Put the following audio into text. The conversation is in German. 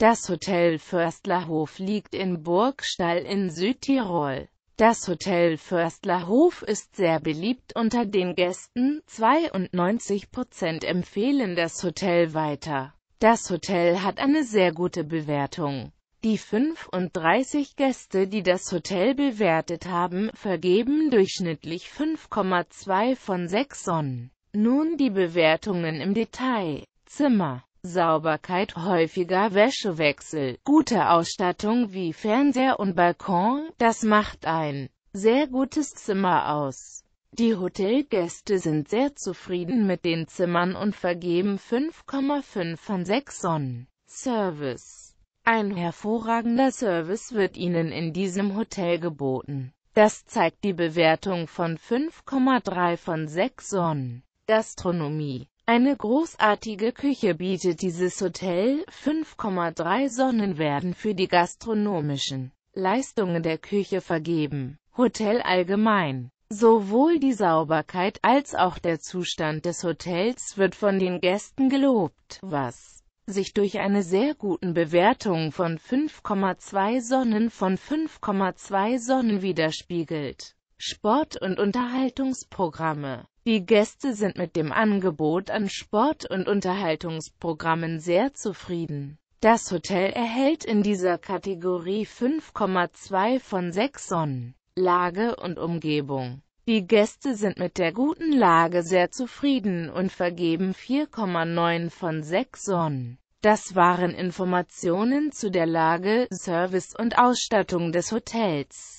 Das Hotel Förstlerhof liegt in Burgstall in Südtirol. Das Hotel Förstlerhof ist sehr beliebt unter den Gästen, 92% empfehlen das Hotel weiter. Das Hotel hat eine sehr gute Bewertung. Die 35 Gäste, die das Hotel bewertet haben, vergeben durchschnittlich 5,2 von 6 Sonnen. Nun die Bewertungen im Detail. Zimmer, Sauberkeit, häufiger Wäschewechsel, gute Ausstattung wie Fernseher und Balkon, das macht ein sehr gutes Zimmer aus. Die Hotelgäste sind sehr zufrieden mit den Zimmern und vergeben 5,5 von 6 Sonnen. Service. Ein hervorragender Service wird Ihnen in diesem Hotel geboten. Das zeigt die Bewertung von 5,3 von 6 Sonnen. Gastronomie. Eine großartige Küche bietet dieses Hotel, 5,3 Sonnen werden für die gastronomischen Leistungen der Küche vergeben. Hotel allgemein. Sowohl die Sauberkeit als auch der Zustand des Hotels wird von den Gästen gelobt, was sich durch eine sehr gute Bewertung von 5,2 Sonnen widerspiegelt. Sport- und Unterhaltungsprogramme. Die Gäste sind mit dem Angebot an Sport- und Unterhaltungsprogrammen sehr zufrieden. Das Hotel erhält in dieser Kategorie 5,2 von 6 Sonnen. Lage und Umgebung. Die Gäste sind mit der guten Lage sehr zufrieden und vergeben 4,9 von 6 Sonnen. Das waren Informationen zu der Lage, Service und Ausstattung des Hotels.